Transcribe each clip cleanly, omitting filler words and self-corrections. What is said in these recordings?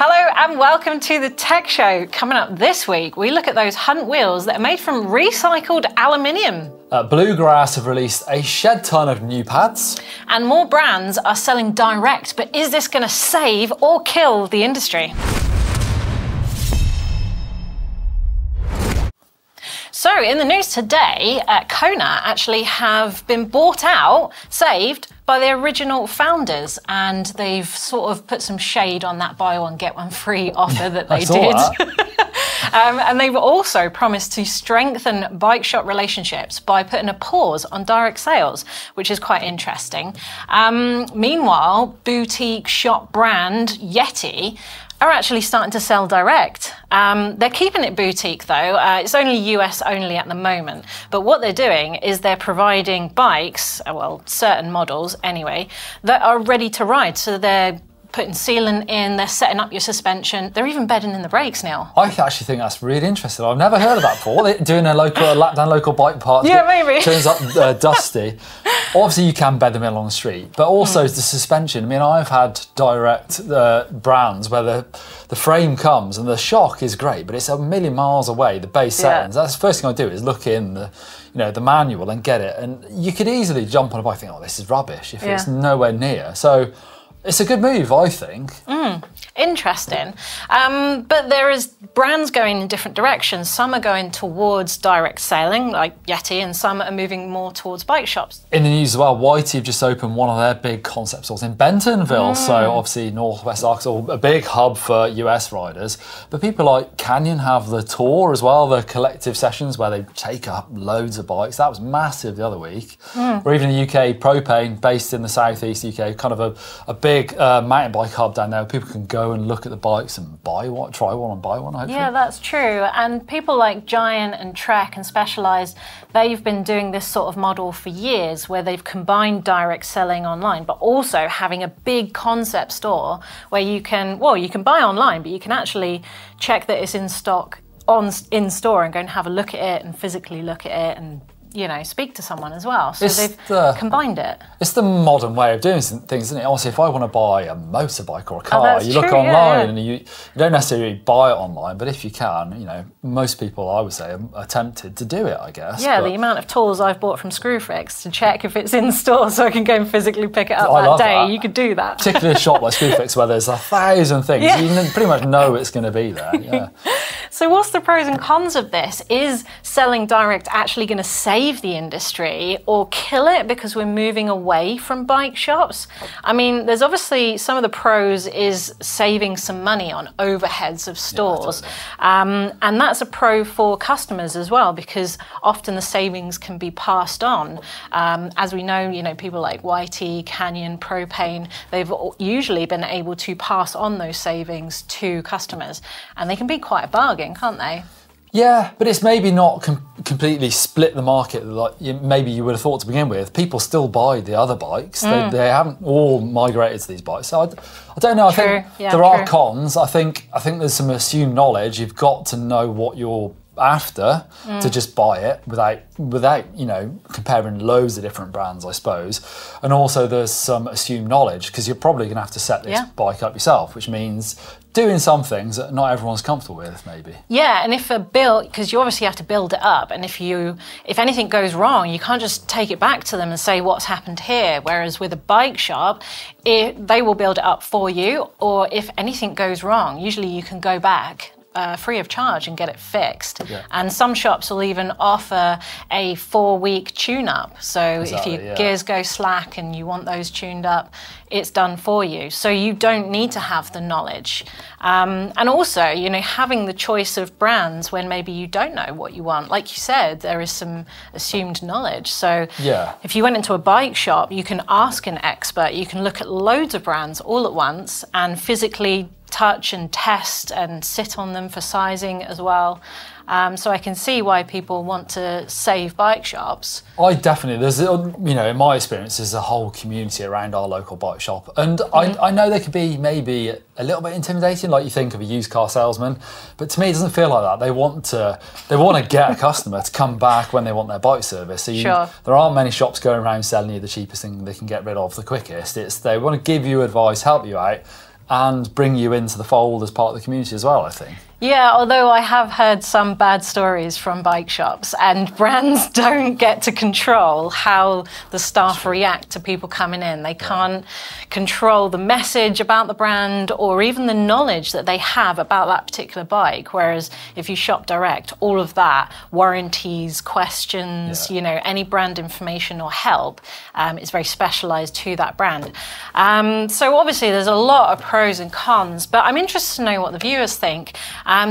Hello and welcome to the Tech Show. Coming up this week, we look at those Hunt wheels that are made from recycled aluminium. Bluegrass have released a shed ton of new pads. And more brands are selling direct, but is this going to save or kill the industry? So in the news today, Kona actually have been bought out, saved by the original founders, and they've sort of put some shade on that buy one, get one free offer that they did. That. And they've also promised to strengthen bike shop relationships by putting a pause on direct sales, which is quite interesting. Meanwhile, boutique shop brand Yeti are actually starting to sell direct. They're keeping it boutique though. It's only US only at the moment. But what they're doing is they're providing bikes, well, certain models anyway, that are ready to ride. So they're putting sealant in, they're setting up your suspension, they're even bedding in the brakes now. I actually think that's really interesting. I've never heard of that before. Doing a lap down local bike park. Yeah, maybe. Turns up dusty. Obviously, you can bed them in along the street, but also the suspension. I mean, I've had direct brands where the frame comes and the shock is great, but it's a million miles away, the base settings. That's the first thing I do is look in the, you know, the manual and get it. And you could easily jump on a bike and think, oh, this is rubbish if it's nowhere near. So it's a good move, I think. Interesting. But there is brands going in different directions. Some are going towards direct selling, like Yeti, and some are moving more towards bike shops. In the news as well, Whyte have just opened one of their big concept stores in Bentonville. So obviously Northwest Arkansas, a big hub for US riders. But people like Canyon have the tour as well, the collective sessions where they take up loads of bikes. That was massive the other week. Or even in the UK, Propane, based in the southeast UK, kind of a big mountain bike hub down there. People can go and look at the bikes and buy one, try one and buy one, hopefully. Yeah, that's true. And people like Giant and Trek and Specialized, they've been doing this sort of model for years where they've combined direct selling online, but also having a big concept store where you can, well, you can buy online, but you can actually check that it's in stock in store and go and have a look at it and physically look at it and, you know, speak to someone as well. So they've combined it. It's the modern way of doing things, isn't it? Obviously, if I want to buy a motorbike or a car, you look online and you don't necessarily buy it online, but if you can, you know, most people, I would say, are tempted to do it, I guess. Yeah, but the amount of tools I've bought from Screwfix to check if it's in store so I can go and physically pick it up that day, you could do that. Particularly a shop like Screwfix where there's 1,000 things. Yeah. You pretty much know it's going to be there, yeah. So what's the pros and cons of this? Is selling direct actually going to save the industry or kill it because we're moving away from bike shops? I mean, there's obviously some of the pros is saving some money on overheads of stores. Yeah, and that's a pro for customers as well, because often the savings can be passed on. As we know, you know, people like YT, Canyon, Propane, they've usually been able to pass on those savings to customers, and they can be quite a bargain, can't they? Yeah, but it's maybe not completely split the market like maybe you would have thought to begin with. People still buy the other bikes. They haven't all migrated to these bikes. So I don't know. True. I think there are cons. I think there's some assumed knowledge. You've got to know what you're after to just buy it without you know, comparing loads of different brands, I suppose. And also there's some assumed knowledge because you're probably going to have to set this bike up yourself, which means doing some things that not everyone's comfortable with, maybe. Yeah, and if a build, because you obviously have to build it up, and if anything goes wrong, you can't just take it back to them and say what's happened here. Whereas with a bike shop, they will build it up for you, or if anything goes wrong, usually you can go back free of charge and get it fixed. And some shops will even offer a 4-week tune-up, so if your gears go slack and you want those tuned up, it's done for you, so you don't need to have the knowledge. And also, you know, having the choice of brands when maybe you don't know what you want, like you said, there is some assumed knowledge. So if you went into a bike shop, you can ask an expert, you can look at loads of brands all at once and physically touch and test and sit on them for sizing as well. So I can see why people want to save bike shops. There's, you know, in my experience, there's a whole community around our local bike shop. And I know they could be maybe a little bit intimidating, like you think of a used car salesman, but to me, it doesn't feel like that. They want to get a customer to come back when they want their bike service. So there aren't many shops going around selling you the cheapest thing they can get rid of the quickest. They want to give you advice, help you out, and bring you into the fold as part of the community as well, I think. Yeah, although I have heard some bad stories from bike shops, and brands don't get to control how the staff react to people coming in. They can't control the message about the brand or even the knowledge that they have about that particular bike. Whereas if you shop direct, all of that, warranties, questions, you know, any brand information or help is very specialized to that brand. So obviously there's a lot of pros and cons, but I'm interested to know what the viewers think.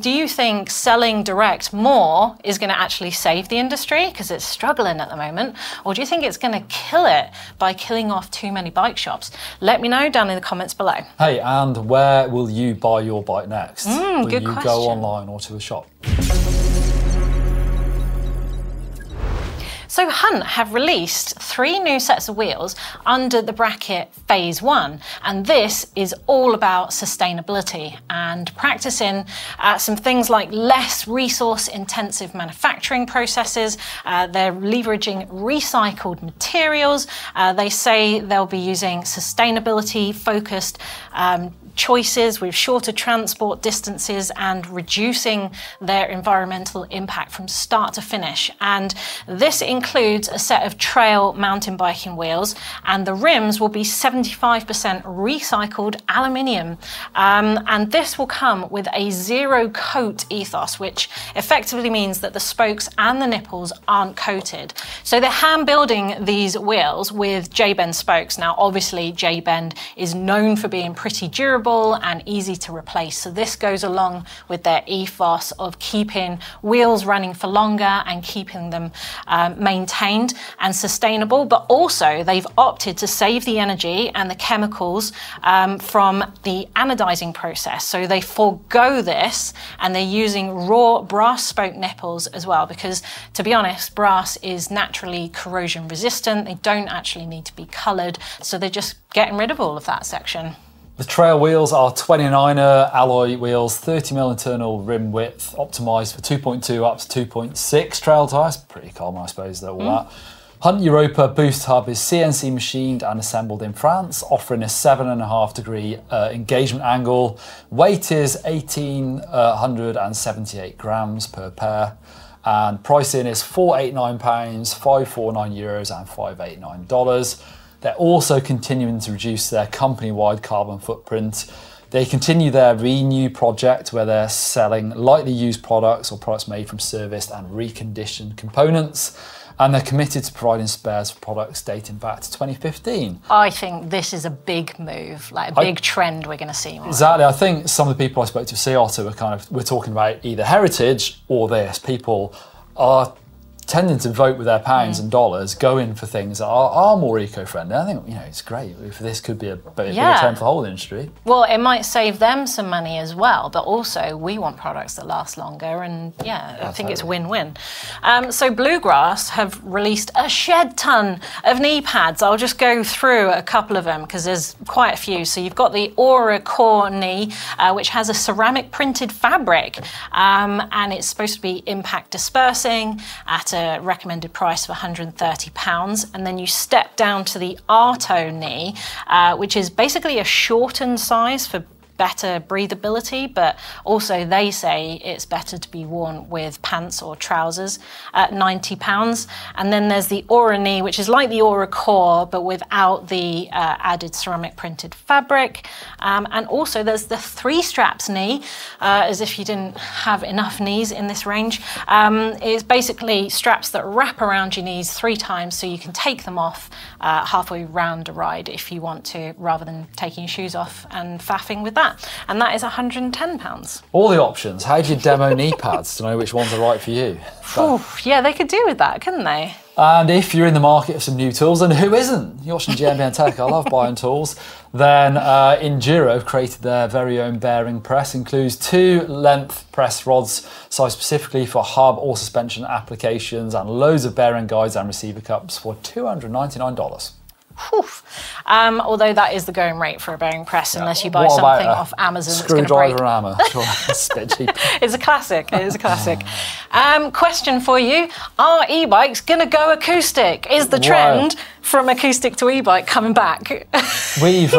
Do you think selling direct more is going to actually save the industry because it's struggling at the moment? Or do you think it's going to kill it by killing off too many bike shops? Let me know down in the comments below. Hey, and where will you buy your bike next? Will you go online or to a shop? So Hunt have released 3 new sets of wheels under the bracket Phase 1, and this is all about sustainability and practicing some things like less resource-intensive manufacturing processes. They're leveraging recycled materials. They say they'll be using sustainability-focused choices with shorter transport distances and reducing their environmental impact from start to finish. And this includes a set of trail mountain biking wheels, and the rims will be 75% recycled aluminium. And this will come with a zero coat ethos, which effectively means that the spokes and the nipples aren't coated. So they're hand building these wheels with J-Bend spokes. Now, obviously, J-Bend is known for being pretty durable and easy to replace. So this goes along with their ethos of keeping wheels running for longer and keeping them maintained and sustainable. But also they've opted to save the energy and the chemicals from the anodizing process. So they forego this and they're using raw brass spoke nipples as well, because to be honest, brass is naturally corrosion resistant. They don't actually need to be colored. So they're just getting rid of all of that section. The trail wheels are 29er alloy wheels, 30mm internal rim width, optimised for 2.2 up to 2.6 trail tyres. Pretty calm, I suppose, though, all that. Hunt Europa Boost Hub is CNC machined and assembled in France, offering a 7.5-degree engagement angle. Weight is 1,878 grams per pair. And pricing is £489, €549 and $589. They're also continuing to reduce their company-wide carbon footprint. They continue their Renew project, where they're selling lightly used products or products made from serviced and reconditioned components. And they're committed to providing spares for products dating back to 2015. I think this is a big move, like a big trend we're going to see more. Exactly. I think some of the people I spoke to at Sea Otter were kind of, we're talking about either heritage or this. People are tending to vote with their pounds and dollars, going for things that are more eco-friendly. I think, you know, it's great if this could be a big return for the whole industry. Well, it might save them some money as well, but also we want products that last longer, and I think it's win-win. So Bluegrass have released a shed ton of knee pads. I'll just go through a couple of them because there's quite a few. So you've got the Aura Core knee, which has a ceramic printed fabric, and it's supposed to be impact dispersing at a recommended price of £130, and then you step down to the Arto knee, which is basically a shortened size for better breathability, but also they say it's better to be worn with pants or trousers at £90. And then there's the Aura knee, which is like the Aura Core, but without the added ceramic printed fabric. And also there's the 3 straps knee, as if you didn't have enough knees in this range. It's basically straps that wrap around your knees 3 times, so you can take them off halfway round a ride if you want to, rather than taking your shoes off and faffing with that. And that is £110. All the options. How do you demo knee pads to know which ones are right for you? So. Yeah, they could do with that, couldn't they? And if you're in the market for some new tools, and who isn't? You're watching GMB Tech, I love buying tools. Then Enduro have created their very own bearing press. Includes 2 length press rods, sized specifically for hub or suspension applications, and loads of bearing guides and receiver cups for $299. Although that is the going rate for a bearing press, unless you buy something off Amazon that's going to break. Screwdriver hammer. It's a bit cheap. It's a classic. It is a classic. Question for you: are e-bikes going to go acoustic? Is the trend from acoustic to e-bike coming back. We've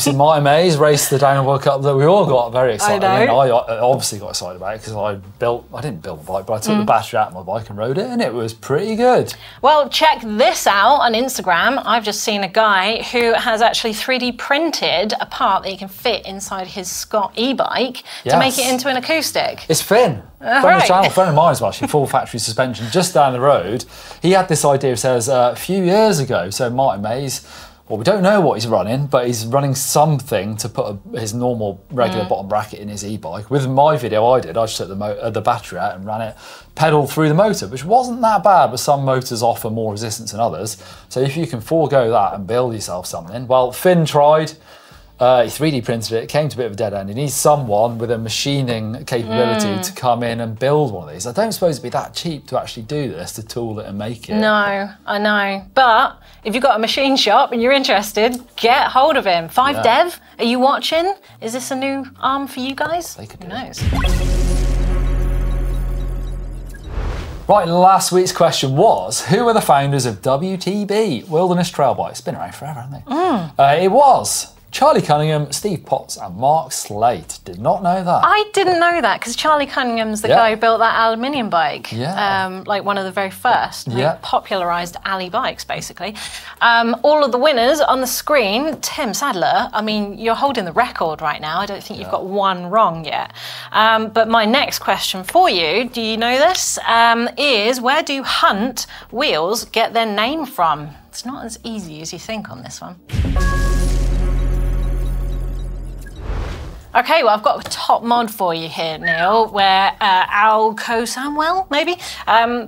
seen Martin Mays race the Diamond World Cup that we all got very excited. I obviously got excited about it because I didn't build the bike, but I took the battery out of my bike and rode it, and it was pretty good. Well, check this out on Instagram. I've just seen a guy who has actually 3D printed a part that he can fit inside his Scott e-bike to make it into an acoustic. It's Finn. A friend of mine is actually full factory suspension just down the road. He had this idea, says a few years ago. So Martin Mays, well, we don't know what he's running, but he's running something to put his normal regular bottom bracket in his e-bike. With my video I did, I just took the battery out and ran it, pedal through the motor, which wasn't that bad, but some motors offer more resistance than others. So if you can forego that and build yourself something, well, Finn tried. He 3D printed it, came to a bit of a dead end. He needs someone with a machining capability to come in and build one of these. I don't suppose it'd be that cheap to actually do this, to tool it and make it. No, I know. But if you've got a machine shop and you're interested, get hold of him. 5Dev, are you watching? Is this a new arm for you guys? They could do. Who knows? Right, last week's question was, who are the founders of WTB, Wilderness Trail Bike? It's been around forever, hasn't it? It was Charlie Cunningham, Steve Potts, and Mark Slate. Did not know that. I didn't know that, because Charlie Cunningham's the guy who built that aluminium bike. Yeah. Like one of the very first. Yeah. Popularised alley bikes, basically. All of the winners on the screen. Tim Sadler, I mean, you're holding the record right now. I don't think you've got one wrong yet. But my next question for you, do you know this, is where do Hunt wheels get their name from? It's not as easy as you think on this one. Okay, well, I've got a top mod for you here, Neil, where Al Cosamwell, maybe,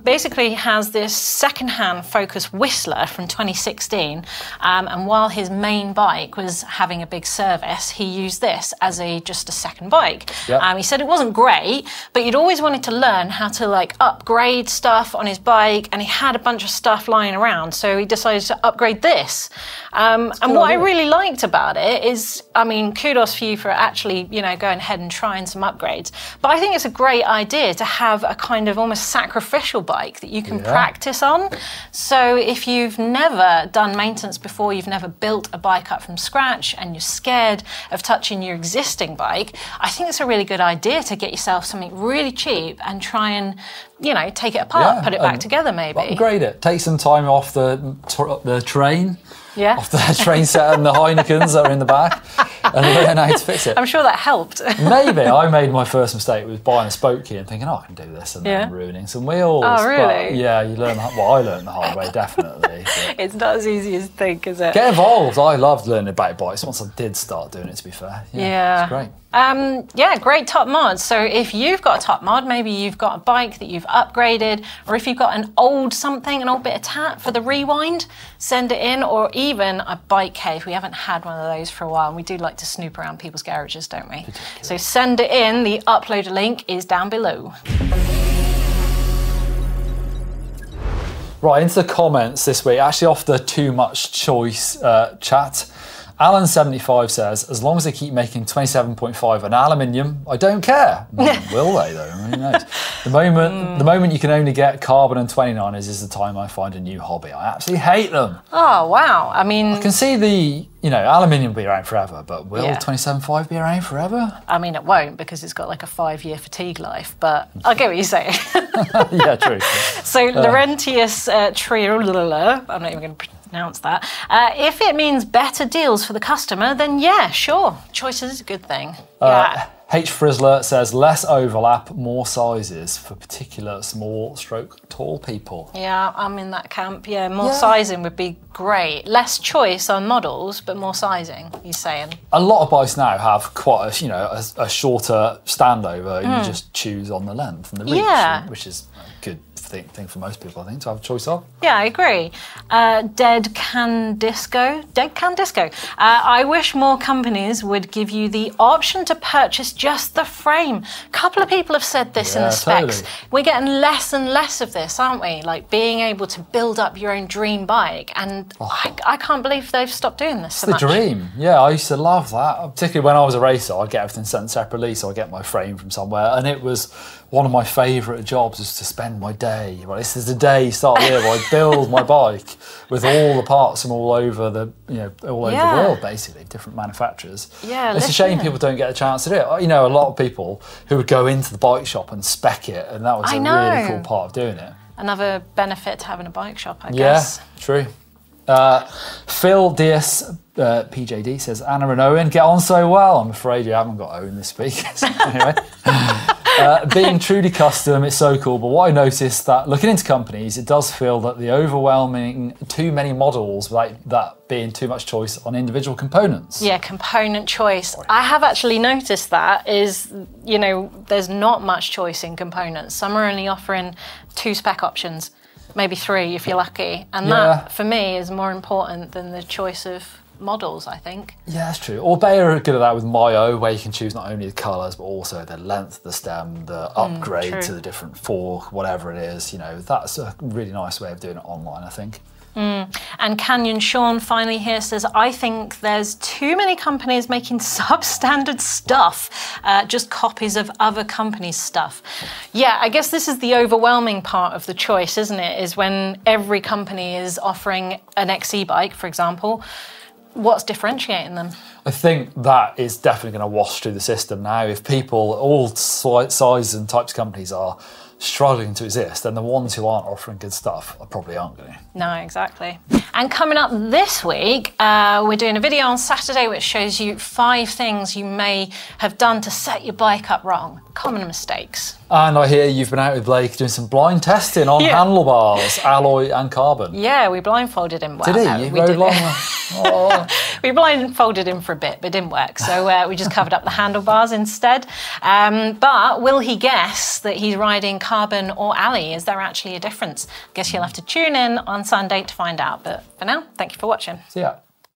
basically has this second-hand Focus Whistler from 2016, and while his main bike was having a big service, he used this as just a second bike. Yep. He said it wasn't great, but he'd always wanted to learn how to, like, upgrade stuff on his bike, and he had a bunch of stuff lying around, so he decided to upgrade this. And what I really liked about it is, I mean, kudos for you for actually, you know, going ahead and trying some upgrades. But I think it's a great idea to have a kind of almost sacrificial bike that you can practice on. So if you've never done maintenance before, you've never built a bike up from scratch, and you're scared of touching your existing bike, I think it's a really good idea to get yourself something really cheap and try and, you know, take it apart, put it back together maybe. Upgrade it. Take some time off the train. Yeah. Off the train set and the Heinekens that are in the back, and learn how to fix it. I'm sure that helped. Maybe. I made my first mistake with buying a spoke key and thinking, oh, I can do this, and then ruining some wheels. Oh, really? But, yeah, you learn. Well, I learned the hard way, definitely. It's not as easy as you think, is it? Get involved. I loved learning about bikes once I did start doing it, to be fair. Yeah. It's great. Yeah, great top mods. So if you've got a top mod, maybe you've got a bike that you've upgraded, or if you've got an old something, an old bit of tat for the rewind, send it in, or even a bike cave. We haven't had one of those for a while, and we do like to snoop around people's garages, don't we? So send it in. The upload link is down below. Right, into the comments this week, actually off the too much choice chat. Alan75 says, as long as they keep making 27.5 and aluminium, I don't care. Will they though? Who knows? The moment you can only get carbon and 29ers is the time I find a new hobby. I absolutely hate them. Oh, wow. I mean, I can see the, you know, aluminium will be around forever, but will 27.5 be around forever? I mean, it won't, because it's got like a 5-year fatigue life, but I get what you're saying. Yeah, true. So Laurentius Triolula, I'm not even going to announce that. If it means better deals for the customer, then yeah, sure. Choices is a good thing. H. Frizzler says, less overlap, more sizes for particular small stroke tall people. Yeah, I'm in that camp. Yeah, more sizing would be great. Less choice on models, but more sizing, you're saying. A lot of bikes now have quite a, you know, a shorter standover. You just choose on the length and the reach, which is good thing for most people, I think, to have a choice of. Yeah, I agree. Dead Can Disco. I wish more companies would give you the option to purchase just the frame. A couple of people have said this in the specs. Totally. We're getting less and less of this, aren't we? Like being able to build up your own dream bike. And I can't believe they've stopped doing this so much. It's the dream. Yeah, I used to love that. Particularly when I was a racer, I'd get everything sent separately, so I'd get my frame from somewhere. And it was one of my favourite jobs, is to spend my day day. Well, this is the day you start here where I build my bike with all the parts from all over the, you know, all over the world, basically, different manufacturers. Yeah, it's a shame people don't get a chance to do it. You know, a lot of people who would go into the bike shop and spec it, and that was a really cool part of doing it. Another benefit to having a bike shop, I guess. Yeah, true. Phil Dias PJD says, Anna and Owen get on so well. I'm afraid you haven't got Owen this week. So anyway. Being truly custom, it's so cool, but what I noticed that looking into companies, it does feel that the overwhelming too many models, like that being too much choice on individual components. Yeah, component choice. I have actually noticed that is, you know, there's not much choice in components. Some are only offering 2 spec options, maybe 3 if you're lucky. And that, for me, is more important than the choice of models, I think. Yeah, that's true. Orbea are good at that with Mayo, where you can choose not only the colours, but also the length, the stem, the upgrade to the different fork, whatever it is. You know, that's a really nice way of doing it online, I think. And Canyon Sean finally here says, I think there's too many companies making substandard stuff, just copies of other companies' stuff. Yeah, I guess this is the overwhelming part of the choice, isn't it? Is when every company is offering an XC bike, for example, what's differentiating them? I think that is definitely going to wash through the system now. If people, all sizes and types of companies are struggling to exist, then the ones who aren't offering good stuff probably aren't going to. No, exactly. And coming up this week, we're doing a video on Saturday which shows you 5 things you may have done to set your bike up wrong. Common mistakes. And I hear you've been out with Blake doing some blind testing on handlebars, alloy and carbon. Yeah, we blindfolded him. Well, did he? We blindfolded him for a bit, but it didn't work. So we just covered up the handlebars instead. But will he guess that he's riding carbon or alloy? Is there actually a difference? I guess you'll have to tune in on Sunday to find out. But for now, thank you for watching. See ya.